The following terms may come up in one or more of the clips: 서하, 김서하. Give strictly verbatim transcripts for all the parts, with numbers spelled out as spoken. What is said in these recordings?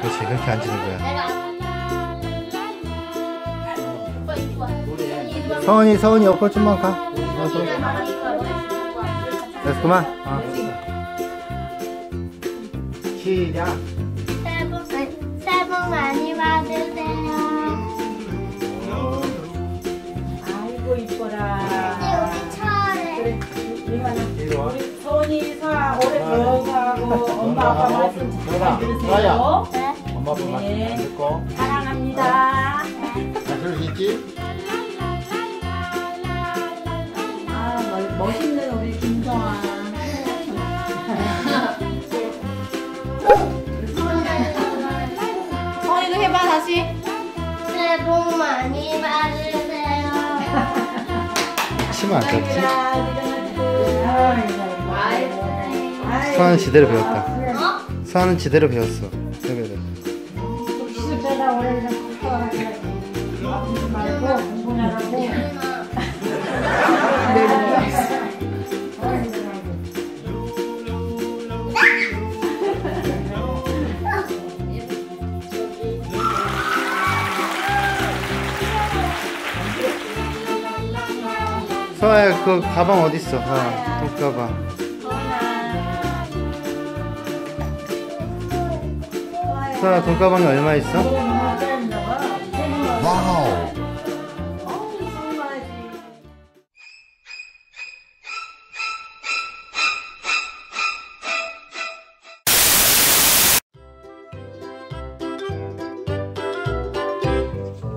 그렇지, 그렇게 앉는 거야. 서은이, 서은이 옆으로 좀만 가. 어, 됐어, 그만. 어. 시작. 새해 복, 새해 복 많이 받으세요. 아이고, 이뻐라. 여기 철에. 우리 서은이, 서하, 올해 배우사하고 엄마, 아빠 말씀 잘 들으세요. 엄마 아빠 말씀 잘 듣고 사랑합니다. 잘 들을 수 있지? 아, 멋있는 우리 김서하. 서희도 해봐 다시. 새해 복 많이 받으세요. 치마 안 꼈지? 서하는 지대로 배웠다. 서하는 지대로 배웠어. 기술자가 원래는 공부 말고 공부하라고. 서하야, 그 가방 어디 있어? 아, 똥가방. 서하, 돈가방이 얼마 있어? 와우.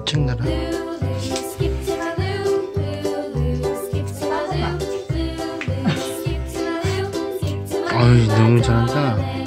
찡나라. 아유, 너무 잘한다.